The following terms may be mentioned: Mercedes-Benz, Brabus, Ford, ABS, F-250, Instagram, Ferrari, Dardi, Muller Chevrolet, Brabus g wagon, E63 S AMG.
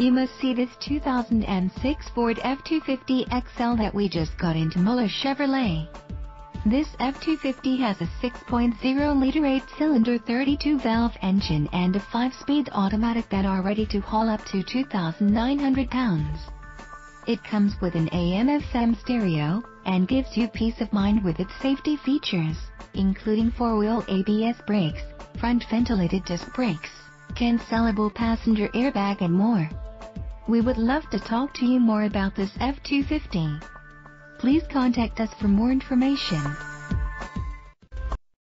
You must see this 2006 Ford F-250 XL that we just got into Muller Chevrolet. This F-250 has a 6.0-liter 8-cylinder 32-valve engine and a 5-speed automatic that are ready to haul up to 2,900 pounds. It comes with an AM/FM stereo, and gives you peace of mind with its safety features, including 4-wheel ABS brakes, front ventilated disc brakes, cancelable passenger airbag and more. We would love to talk to you more about this F-250. Please contact us for more information.